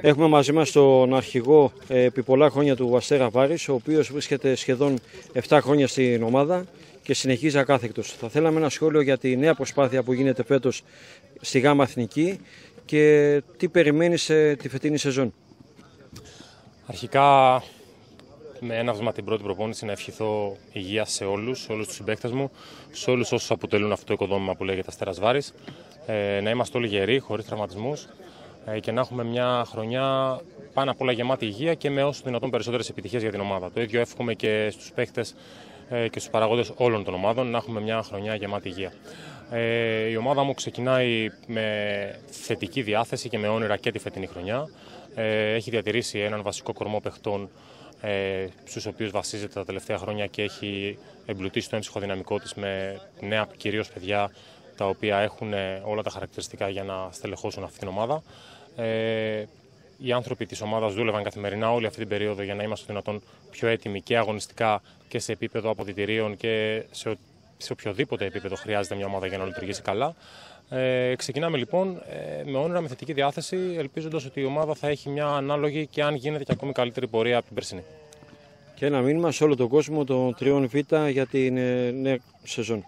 Έχουμε μαζί μας τον αρχηγό επί πολλά χρόνια του Αστέρα Βάρης, ο οποίος βρίσκεται σχεδόν 7 χρόνια στην ομάδα και συνεχίζει ακάθεκτος. Θα θέλαμε ένα σχόλιο για τη νέα προσπάθεια που γίνεται φέτος στη Γάμα Αθηνική και τι περιμένει σε τη φετινή σεζόν. Αρχικά, με ένα βήμα την πρώτη προπόνηση, να ευχηθώ υγεία σε όλους τους συμπαίκτες μου, σε όλους όσους αποτελούν αυτό το οικοδόμημα που λέγεται Αστέρας Βάρης. Να είμαστε όλοι γεροί, χωρίς τραυματισμούς και να έχουμε μια χρονιά πάνω απ' όλα γεμάτη υγεία και με όσο δυνατόν περισσότερες επιτυχίες για την ομάδα. Το ίδιο εύχομαι και στους παίκτες και στους παραγόντες όλων των ομάδων, να έχουμε μια χρονιά γεμάτη υγεία. Η ομάδα μου ξεκινάει με θετική διάθεση και με όνειρα και τη φετινή χρονιά. Έχει διατηρήσει έναν βασικό κορμό παιχτών στους οποίους βασίζεται τα τελευταία χρόνια και έχει εμπλουτίσει το έμψυχο δυναμικό της με νέα κυρίως παιδιά, τα οποία έχουν όλα τα χαρακτηριστικά για να στελεχώσουν αυτή την ομάδα. Οι άνθρωποι της ομάδας δούλευαν καθημερινά όλη αυτή την περίοδο για να είμαστε δυνατόν πιο έτοιμοι και αγωνιστικά και σε επίπεδο αποδυτηρίων και σε οποιοδήποτε επίπεδο χρειάζεται μια ομάδα για να λειτουργήσει καλά. Ξεκινάμε λοιπόν με όνειρα, με θετική διάθεση, ελπίζοντας ότι η ομάδα θα έχει μια ανάλογη και αν γίνεται και ακόμη καλύτερη πορεία από την περσινή. Και ένα μήνυμα σε όλο τον κόσμο των τριών Β για την νέα σεζόν.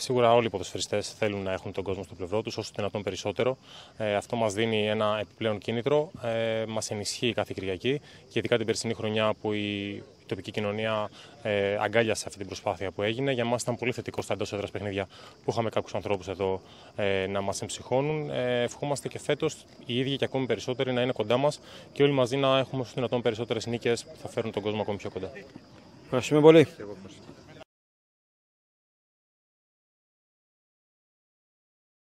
Σίγουρα όλοι οι ποδοσφαιριστές θέλουν να έχουν τον κόσμο στο πλευρό τους όσο δυνατόν περισσότερο. Αυτό μας δίνει ένα επιπλέον κίνητρο, μας ενισχύει κάθε Κυριακή και ειδικά την περσινή χρονιά που η τοπική κοινωνία αγκάλιασε αυτή την προσπάθεια που έγινε. Για μας ήταν πολύ θετικό στα εντός έδρας παιχνίδια που είχαμε κάποιους ανθρώπους εδώ να μας εμψυχώνουν. Ευχόμαστε και φέτος οι ίδιοι και ακόμη περισσότεροι να είναι κοντά μας και όλοι μαζί να έχουμε όσο δυνατόν περισσότερες νίκες που θα φέρουν τον κόσμο ακόμη πιο κοντά. Ευχαριστούμε πολύ.